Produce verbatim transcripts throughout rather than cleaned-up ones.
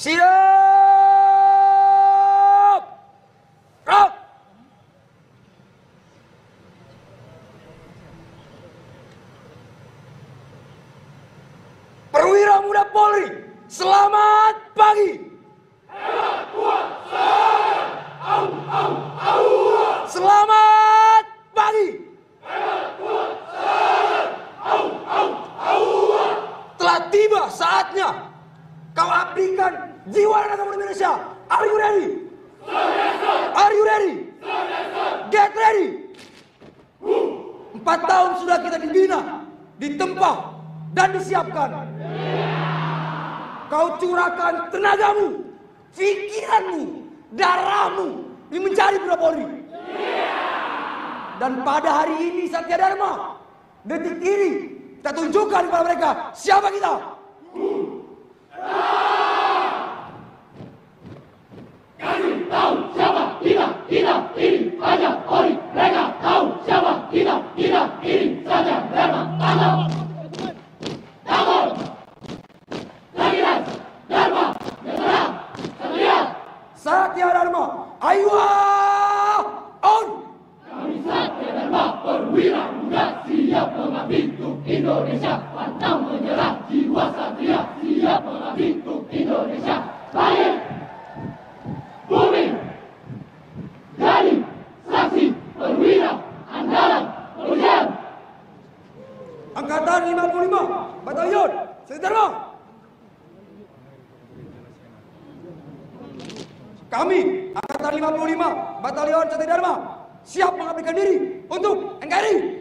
Siap! Rok! Perwira Muda Polri, selamat pagi! Hebat, kuat, semangat! Au, au, au! Selamat pagi! Hebat, kuat, semangat! Au, au, au! Telah tiba saatnya kau abdikan jiwa dan raga Indonesia. Are you ready? Are you ready? Get ready! Empat tahun sudah kita dibina, ditempa, dan disiapkan. Kau curahkan tenagamu, pikiranmu, darahmu ini mencari Muda Polri. Dan pada hari ini Satya Dharma, detik ini kita tunjukkan kepada mereka siapa kita. Kasih tahu siapa kita, kita ini saja Polri. Mereka tahu siapa kita, kita ini saja Dharma. Tanggul, tanggul, lagiras, Dharma, menyerang, setia, Satya Dharma, ayuh, on. Kami Satya Dharma, perwira muda siap mengabdi untuk Indonesia, pantang menyerang jiwa satria. Siap mengabdi untuk Indonesia, baik. Angkatan lima puluh lima, Batalion, Satya. Kami, Angkatan lima puluh lima, Batalion Satya Dharma, siap mengabdikan diri untuk N K R I.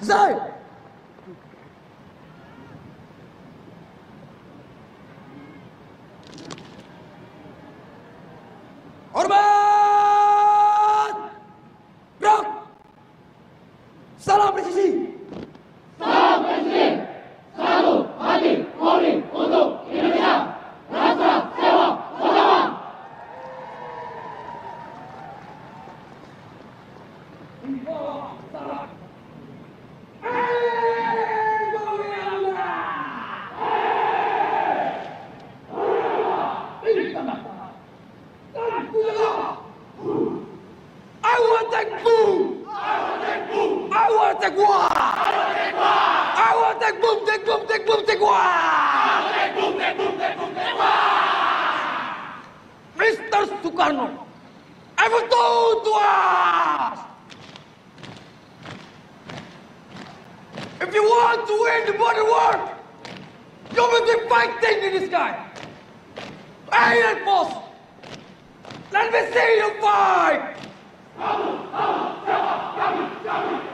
Selesai. Hormat! Bro! Salam presisi! Salam presisi! Selalu mati Polri untuk Indonesia! Rasa sewa bersama! Take one! I want take boom, take boom, take boom, take one! I want take boom, take boom, take boom, take one! Mister Sukarno, I will talk to us! If you want to win the modern war, you will be fighting in the sky! Iron Boss! Let me see you fight! Come, come, come, come, come!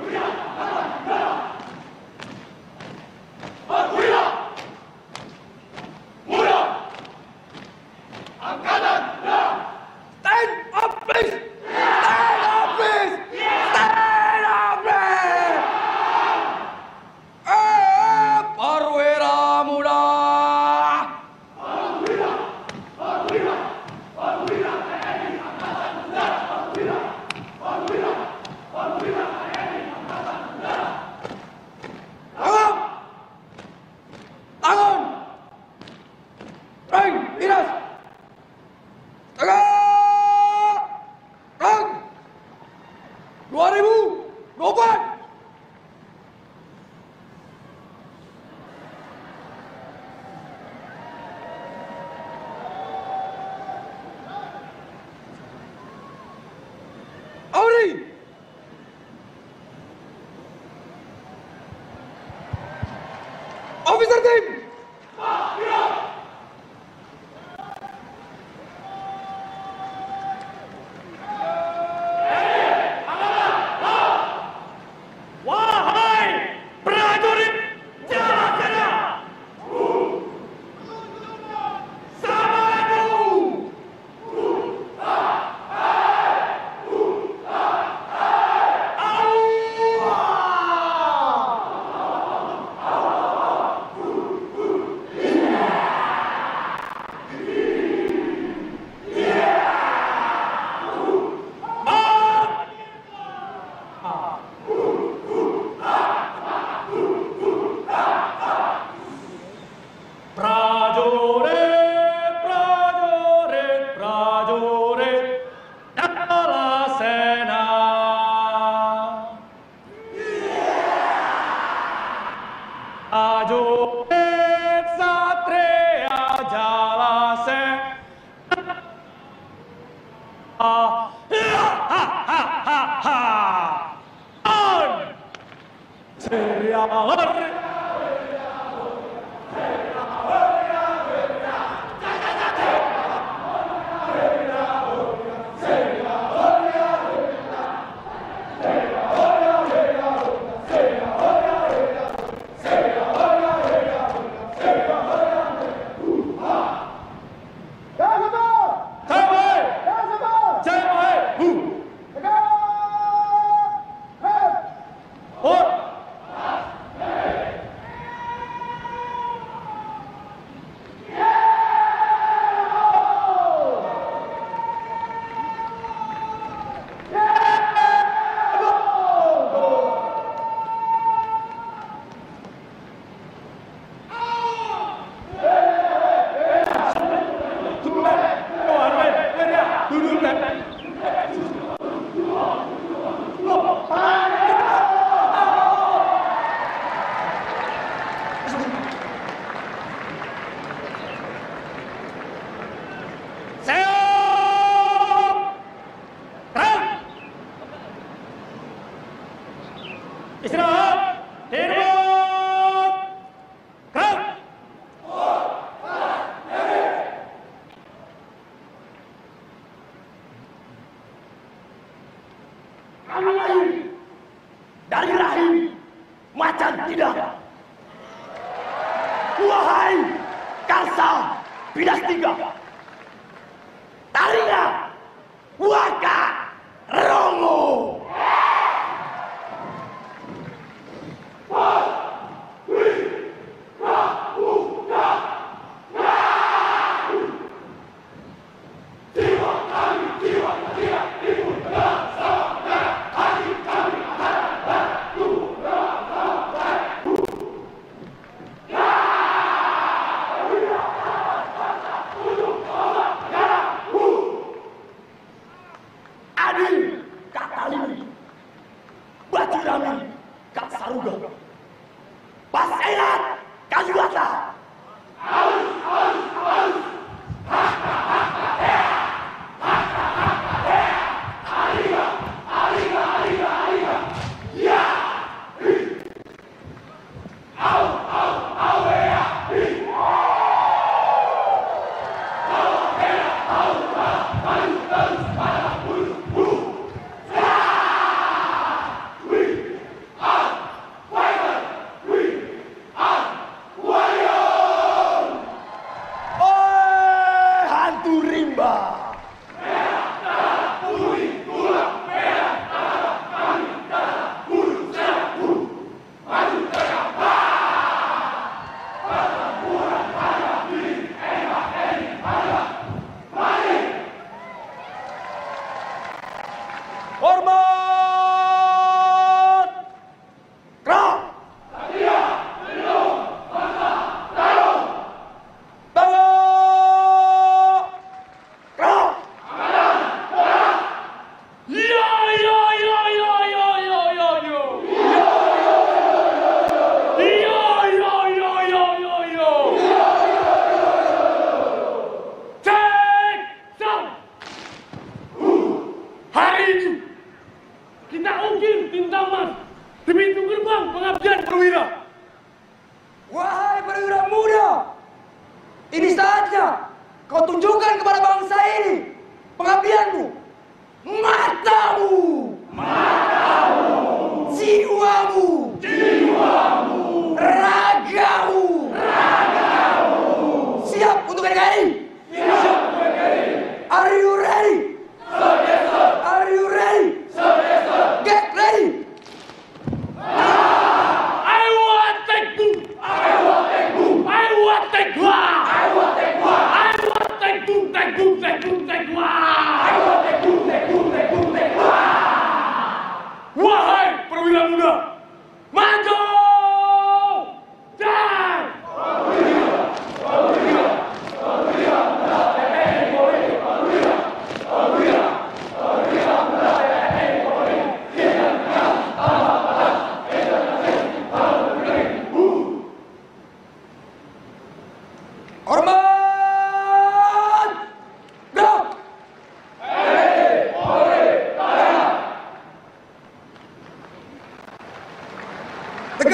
Tegak